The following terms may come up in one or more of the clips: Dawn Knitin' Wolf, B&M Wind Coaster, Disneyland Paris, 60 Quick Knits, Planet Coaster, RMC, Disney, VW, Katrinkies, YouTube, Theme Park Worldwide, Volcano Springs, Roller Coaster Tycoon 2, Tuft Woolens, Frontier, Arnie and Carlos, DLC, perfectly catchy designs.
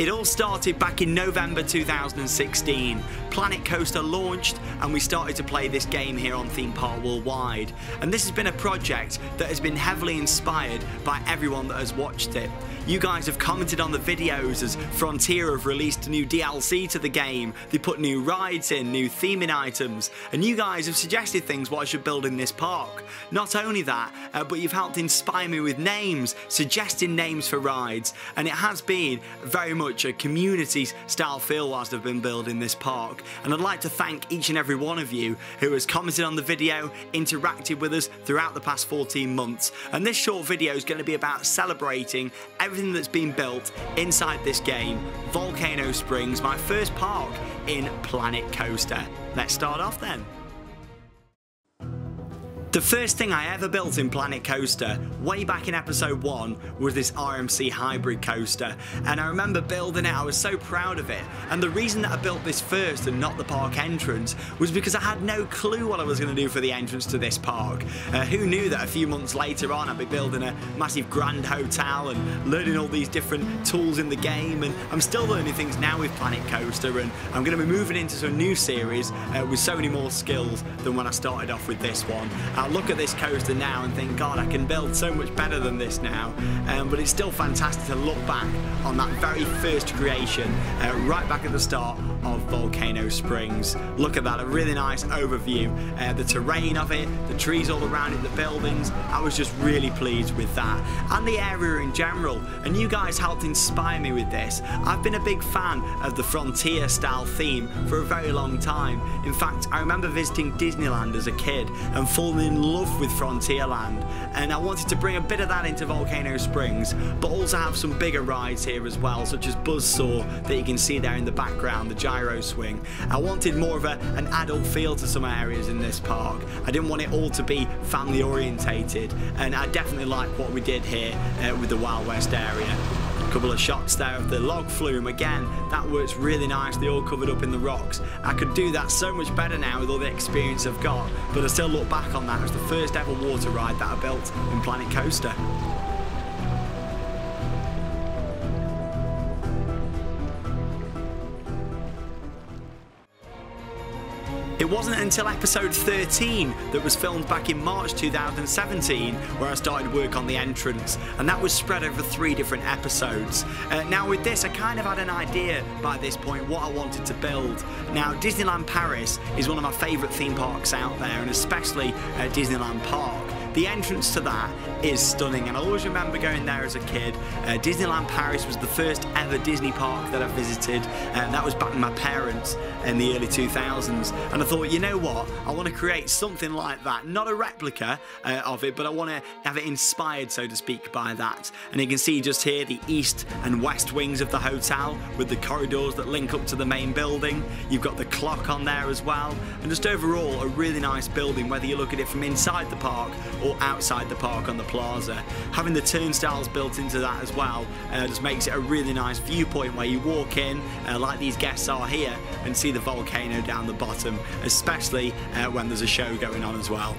It all started back in November 2016. Planet Coaster launched and we started to play this game here on Theme Park Worldwide. And this has been a project that has been heavily inspired by everyone that has watched it. You guys have commented on the videos as Frontier have released new DLC to the game. They put new rides in, new theming items, and you guys have suggested things what I should build in this park. Not only that, but you've helped inspire me with names, suggesting names for rides, and it has been very much a community style feel whilst I've been building this park. And I'd like to thank each and every one of you who has commented on the video, interacted with us throughout the past 14 months. And this short video is going to be about celebrating everything that's been built inside this game, Volcano Springs, my first park in Planet Coaster. Let's start off then. The first thing I ever built in Planet Coaster, way back in episode 1, was this RMC hybrid coaster, and I remember building it. I was so proud of it, and the reason that I built this first and not the park entrance was because I had no clue what I was going to do for the entrance to this park. Who knew that a few months later on I'd be building a massive grand hotel and learning all these different tools in the game, and I'm still learning things now with Planet Coaster, and I'm going to be moving into some new series with so many more skills than when I started off with this one. I look at this coaster now and think, God, I can build so much better than this now, but it's still fantastic to look back on that very first creation right back at the start of Volcano Springs. Look at that, a really nice overview, the terrain of it, the trees all around it, the buildings. I was just really pleased with that, and the area in general, and you guys helped inspire me with this. I've been a big fan of the Frontier style theme for a very long time. In fact, I remember visiting Disneyland as a kid and falling in love with Frontierland, and I wanted to bring a bit of that into Volcano Springs, but also have some bigger rides here as well, such as Buzzsaw that you can see there in the background, the gyro swing. I wanted more of an adult feel to some areas in this park. I didn't want it all to be family orientated, and I definitely like what we did here with the Wild West area. Couple of shots there of the log flume, again, that works really nicely, all covered up in the rocks. I could do that so much better now with all the experience I've got, but I still look back on that as the first ever water ride that I built in Planet Coaster. It wasn't until episode 13 that was filmed back in March 2017 where I started work on the entrance, and that was spread over 3 different episodes. Now with this, I kind of had an idea by this point what I wanted to build. Now Disneyland Paris is one of my favourite theme parks out there, and especially Disneyland Park. The entrance to that is stunning, and I always remember going there as a kid. Disneyland Paris was the first ever Disney park that I visited, and that was back with my parents in the early 2000s, and I thought, you know what, I want to create something like that. Not a replica of it, but I want to have it inspired, so to speak, by that. And you can see just here the east and west wings of the hotel with the corridors that link up to the main building. You've got the clock on there as well, and just overall a really nice building, whether you look at it from inside the park or outside the park on the plaza. Having the turnstiles built into that as well just makes it a really nice viewpoint where you walk in, like these guests are here, and see the volcano down the bottom, especially when there's a show going on as well.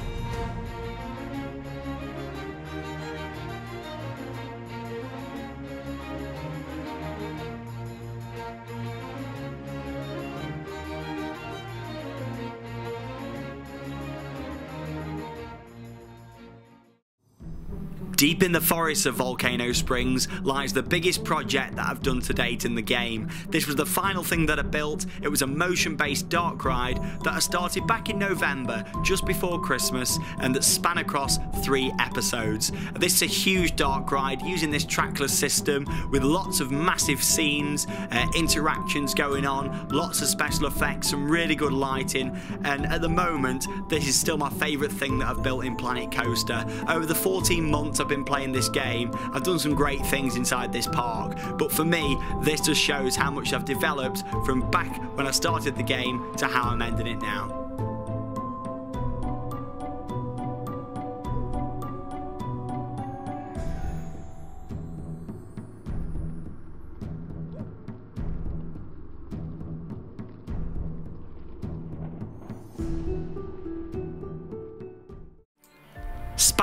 Deep in the forests of Volcano Springs lies the biggest project that I've done to date in the game. This was the final thing that I built. It was a motion-based dark ride that I started back in November, just before Christmas, and that span across 3 episodes. This is a huge dark ride using this trackless system with lots of massive scenes, interactions going on, lots of special effects, some really good lighting, and at the moment, this is still my favourite thing that I've built in Planet Coaster. Over the 14 months I've been playing this game, I've done some great things inside this park, but for me this just shows how much I've developed from back when I started the game to how I'm ending it now.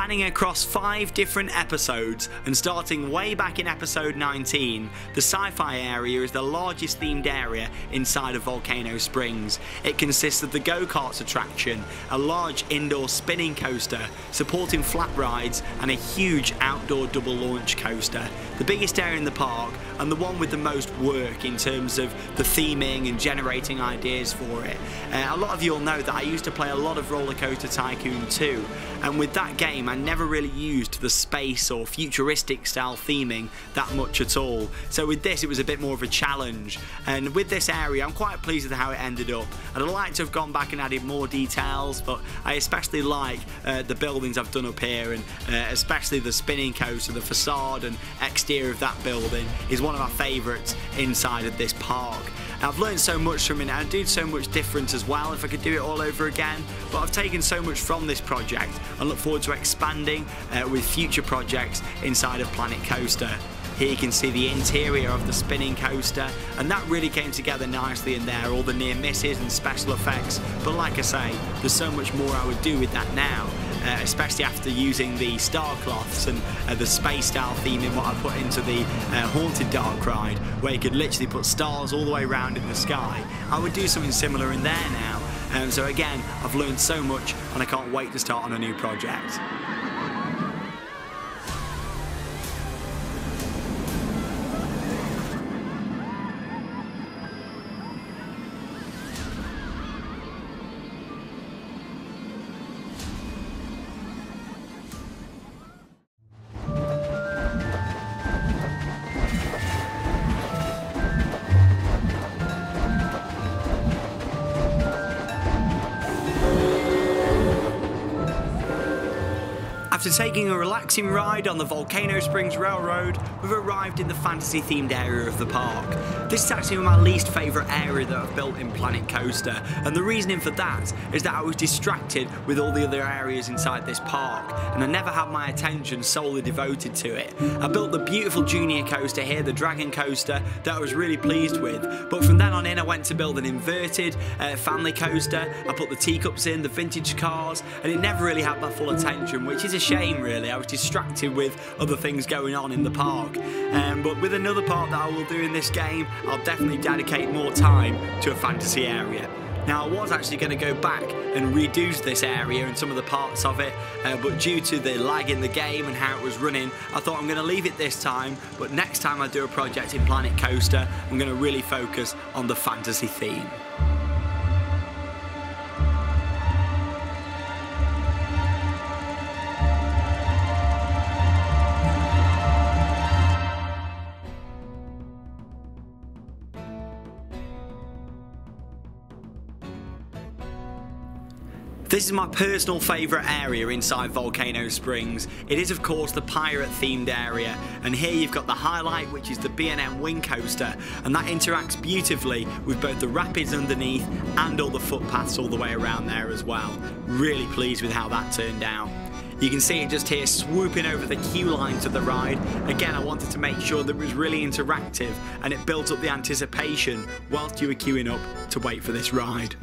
spanning across 5 different episodes, and starting way back in episode 19, the sci-fi area is the largest themed area inside of Volcano Springs. It consists of the go-karts attraction, a large indoor spinning coaster, supporting flat rides and a huge outdoor double launch coaster. The biggest area in the park, and the one with the most work in terms of the theming and generating ideas for it. A lot of you will know that I used to play a lot of Roller Coaster Tycoon 2, and with that game I never really used the space or futuristic style theming that much at all, so with this it was a bit more of a challenge. And with this area I'm quite pleased with how it ended up, and I'd like to have gone back and added more details, but I especially like the buildings I've done up here, and especially the spinning coaster. The facade and exterior of that building is one of my favourites inside of this park. I've learned so much from it, and I'd do so much different as well if I could do it all over again, but I've taken so much from this project and look forward to expanding with future projects inside of Planet Coaster. Here you can see the interior of the spinning coaster, and that really came together nicely in there, all the near misses and special effects, but like I say, there's so much more I would do with that now. Especially after using the star cloths and the space style theme in what I put into the haunted dark ride, where you could literally put stars all the way around in the sky. I would do something similar in there now. So again, I've learned so much and I can't wait to start on a new project. After taking a relaxing ride on the Volcano Springs Railroad, we've arrived in the fantasy themed area of the park. This is actually my least favourite area that I've built in Planet Coaster, and the reasoning for that is that I was distracted with all the other areas inside this park, and I never had my attention solely devoted to it. I built the beautiful Junior Coaster here, the Dragon Coaster, that I was really pleased with, but from then on in I went to build an inverted family coaster. I put the teacups in, the vintage cars, and it never really had my full attention, which is a shame really. I was distracted with other things going on in the park, but with another part that I will do in this game, I'll definitely dedicate more time to a fantasy area. Now I was actually going to go back and redo this area and some of the parts of it, but due to the lag in the game and how it was running, I thought I'm going to leave it this time, but next time I do a project in Planet Coaster I'm going to really focus on the fantasy theme. This is my personal favourite area inside Volcano Springs. It is of course the pirate themed area, and here you've got the highlight, which is the B&M Wind Coaster, and that interacts beautifully with both the rapids underneath and all the footpaths all the way around there as well. Really pleased with how that turned out. You can see it just here swooping over the queue lines of the ride. Again, I wanted to make sure that it was really interactive and it built up the anticipation whilst you were queuing up to wait for this ride.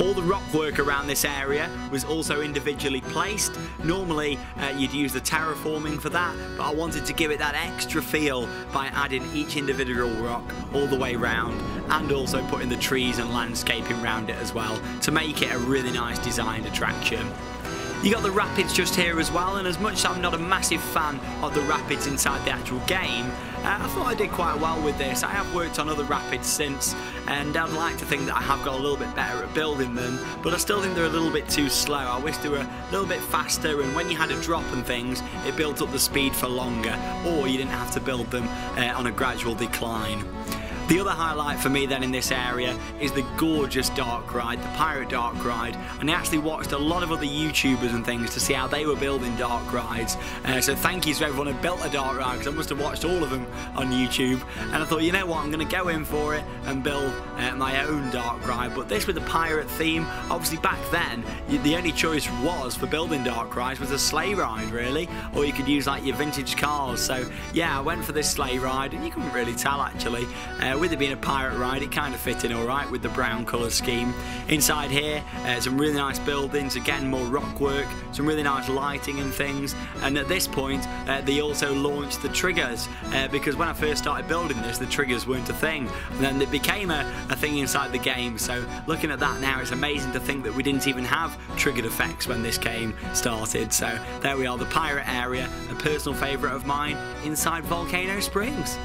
All the rock work around this area was also individually placed. Normally you'd use the terraforming for that, but I wanted to give it that extra feel by adding each individual rock all the way round, and also putting the trees and landscaping around it as well to make it a really nice designed attraction. You got the rapids just here as well, and as much as I'm not a massive fan of the rapids inside the actual game, I thought I did quite well with this. I have worked on other rapids since, and I'd like to think that I have got a little bit better at building them, but I still think they're a little bit too slow. I wish they were a little bit faster, and when you had a drop and things, it built up the speed for longer, or you didn't have to build them on a gradual decline. The other highlight for me then in this area is the gorgeous dark ride, the pirate dark ride, and I actually watched a lot of other YouTubers and things to see how they were building dark rides, so thank you to everyone who built a dark ride, because I must have watched all of them on YouTube, and I thought, you know what, I'm going to go in for it and build my own dark ride. But this with the pirate theme, obviously back then the only choice was for building dark rides was a sleigh ride really, or you could use like your vintage cars. So yeah, I went for this sleigh ride, and you couldn't really tell actually With it being a pirate ride, it kind of fit in alright with the brown colour scheme. Inside here, some really nice buildings, again more rock work, some really nice lighting and things. And at this point, they also launched the triggers, because when I first started building this, the triggers weren't a thing. And then it became a thing inside the game, so looking at that now, it's amazing to think that we didn't even have triggered effects when this game started. So there we are, the pirate area, a personal favourite of mine, inside Volcano Springs.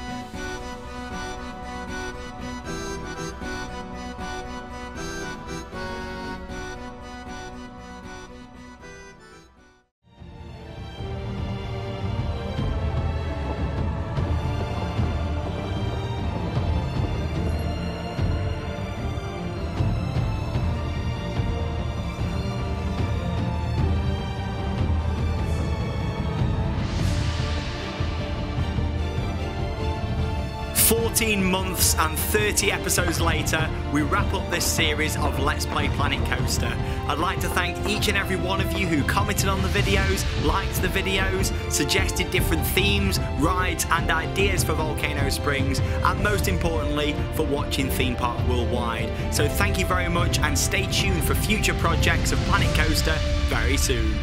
Months and 30 episodes later, we wrap up this series of Let's Play Planet Coaster. I'd like to thank each and every one of you who commented on the videos, liked the videos, suggested different themes, rides and ideas for Volcano Springs, and most importantly for watching Theme Park Worldwide. So thank you very much, and stay tuned for future projects of Planet Coaster very soon.